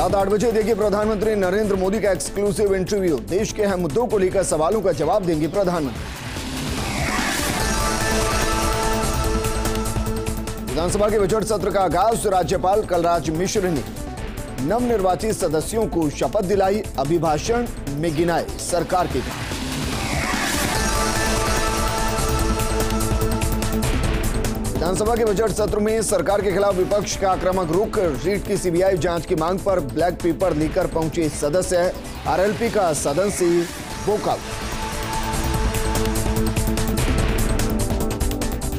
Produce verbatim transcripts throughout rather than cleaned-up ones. रात आठ बजे देखिए प्रधानमंत्री नरेंद्र मोदी का एक्सक्लूसिव इंटरव्यू। देश के अहम मुद्दों को लेकर सवालों का जवाब देंगे प्रधानमंत्री। विधानसभा के बजट सत्र का आगाज। राज्यपाल कलराज मिश्र ने नवनिर्वाचित सदस्यों को शपथ दिलाई। अभिभाषण में गिनाए सरकार के काम। विधानसभा के बजट सत्र में सरकार के खिलाफ विपक्ष का आक्रामक रुख। रीट की सीबीआई जांच की मांग पर ब्लैक पेपर लेकर पहुंचे सदस्य। आरएलपी का सदन से वॉकआउट।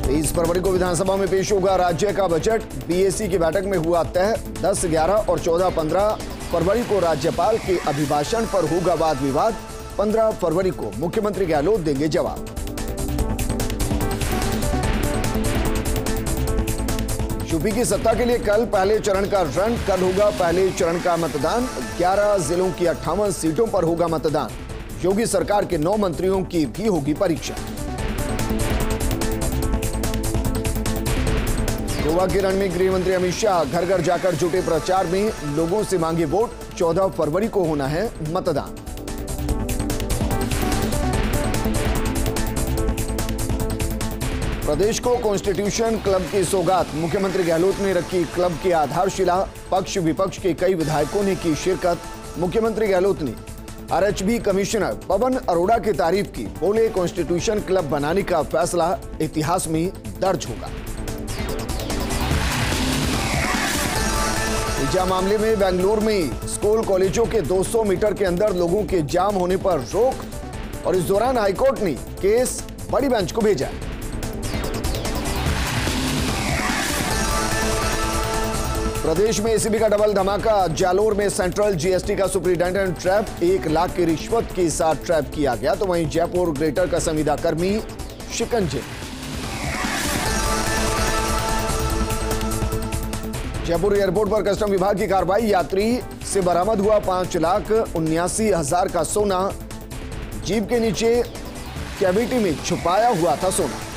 तेईस फरवरी को विधानसभा में पेश होगा राज्य का बजट। बीएसी की बैठक में हुआ तय। दस, ग्यारह और चौदह, पंद्रह फरवरी को राज्यपाल के अभिभाषण पर होगा वाद विवाद। पंद्रह फरवरी को मुख्यमंत्री गहलोत देंगे जवाब। यूपी की सत्ता के लिए कल पहले चरण का रण। कल होगा पहले चरण का मतदान। ग्यारह जिलों की अट्ठावन सीटों पर होगा मतदान। योगी सरकार के नौ मंत्रियों की भी होगी परीक्षा। गोवा के रण में गृह मंत्री अमित शाह घर घर जाकर जुटे प्रचार में। लोगों से मांगे वोट। चौदह फरवरी को होना है मतदान। प्रदेश को कॉन्स्टिट्यूशन क्लब की सौगात। मुख्यमंत्री गहलोत ने रखी क्लब की आधारशिला। पक्ष विपक्ष के कई विधायकों ने की शिरकत। मुख्यमंत्री गहलोत ने आरएचबी कमिश्नर पवन अरोड़ा की तारीफ की। बोले कॉन्स्टिट्यूशन क्लब बनाने का फैसला इतिहास में दर्ज होगा। हिजा मामले में बेंगलुरु में स्कूल कॉलेजों के दो सौ मीटर के अंदर लोगों के जाम होने पर रोक। और इस दौरान हाईकोर्ट ने केस बड़ी बेंच को भेजा। प्रदेश में एसीबी का डबल धमाका। जालोर में सेंट्रल जीएसटी का सुपरिटेंडेंट ट्रैप। एक लाख की रिश्वत के साथ ट्रैप किया गया। तो वहीं जयपुर ग्रेटर का संविदा कर्मी शिकंजे। जयपुर एयरपोर्ट पर कस्टम विभाग की कार्रवाई। यात्री से बरामद हुआ पांच लाख उन्यासी हजार का सोना। जीप के नीचे कैविटी में छुपाया हुआ था सोना।